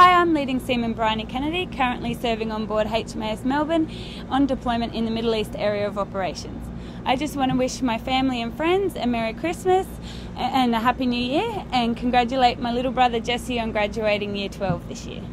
Hi, I'm leading seaman Briony Kennedy, currently serving on board HMAS Melbourne on deployment in the Middle East area of operations. I just want to wish my family and friends a Merry Christmas and a Happy New Year, and congratulate my little brother Jesse on graduating Year 12 this year.